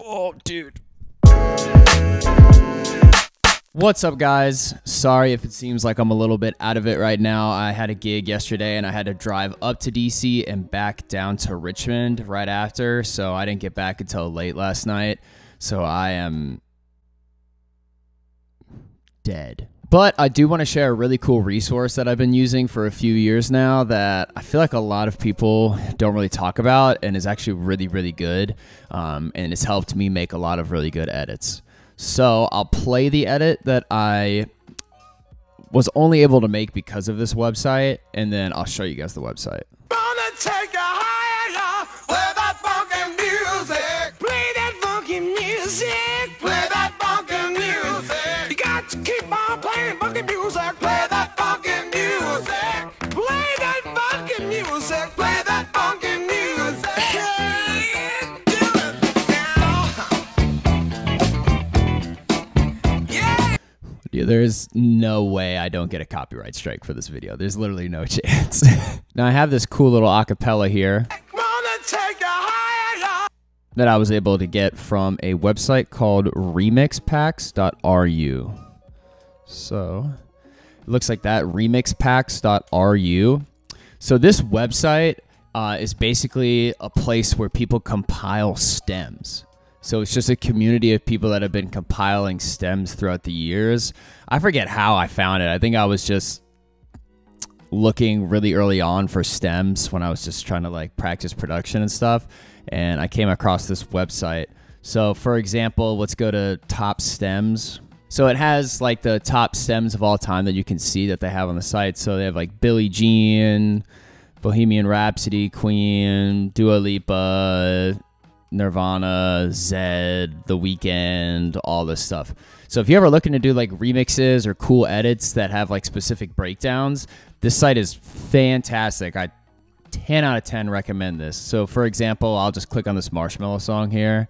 Oh, dude. What's up, guys? Sorry if it seems like I'm a little bit out of it right now. I had a gig yesterday and I had to drive up to DC and back down to Richmond right after, so I didn't get back until late last night. So I am dead. But I do want to share a really cool resource that I've been using for a few years now that I feel like a lot of people don't really talk about and is actually really, really good. And it's helped me make a lot of really good edits. So I'll play the edit that I was only able to make because of this website, and then I'll show you guys the website. Gonna take a higher, play that funky music. Play that funky music. Play that funky music. You got to keep on playing funky music. Play that funky music. Play that funky music. Play that funky music. Hey. There's no way I don't get a copyright strike for this video. There's literally no chance. Now I have this cool little acapella here that I was able to get from a website called RemixPacks.ru. So it looks like that, RemixPacks.ru. So this website is basically a place where people compile stems. So it's just a community of people that have been compiling stems throughout the years. I forget how I found it. I think I was just looking really early on for stems when I was just trying to like practice production and stuff. And I came across this website. So for example, let's go to top stems. So it has like the top stems of all time that you can see that they have on the site. So they have like Billie Jean, Bohemian Rhapsody, Queen, Dua Lipa, Nirvana, Zed, The Weeknd, all this stuff. So if you're ever looking to do like remixes or cool edits that have like specific breakdowns, this site is fantastic. I 10 out of 10 recommend this. So for example, I'll just click on this Marshmello song here.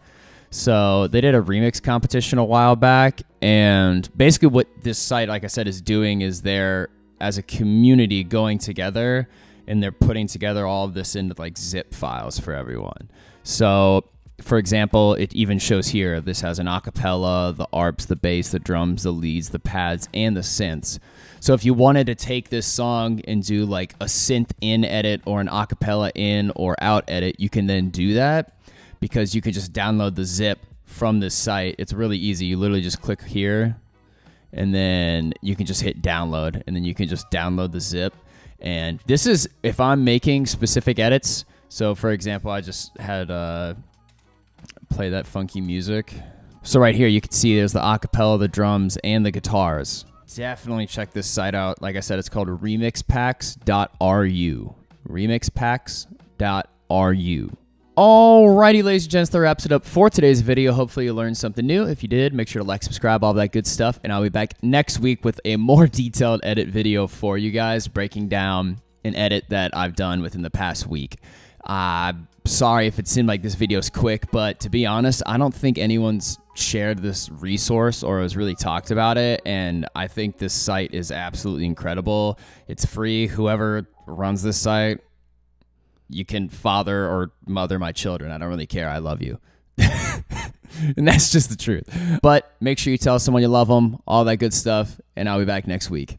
So they did a remix competition a while back, and basically what this site, like I said, is doing is they're, as a community, going together and they're putting together all of this into like zip files for everyone. So for example, it even shows here, this has an acapella, the arps, the bass, the drums, the leads, the pads, and the synths. So if you wanted to take this song and do like a synth in edit or an acapella in or out edit, you can then do that because you can just download the zip from this site. It's really easy. You literally just click here and then you can just hit download, and then you can just download the zip. And this is if I'm making specific edits. So for example, I just had play that funky music. So right here, you can see there's the acapella, the drums, and the guitars. Definitely check this site out. Like I said, it's called RemixPacks.ru. RemixPacks.ru. Alrighty, ladies and gents, that wraps it up for today's video. Hopefully you learned something new. If you did, make sure to like, subscribe, all that good stuff. And I'll be back next week with a more detailed edit video for you guys, breaking down an edit that I've done within the past week. Sorry if it seemed like this video's quick, but to be honest, I don't think anyone's shared this resource or has really talked about it. And I think this site is absolutely incredible. It's free. Whoever runs this site, you can father or mother my children. I don't really care. I love you. And that's just the truth. But make sure you tell someone you love them, all that good stuff. And I'll be back next week.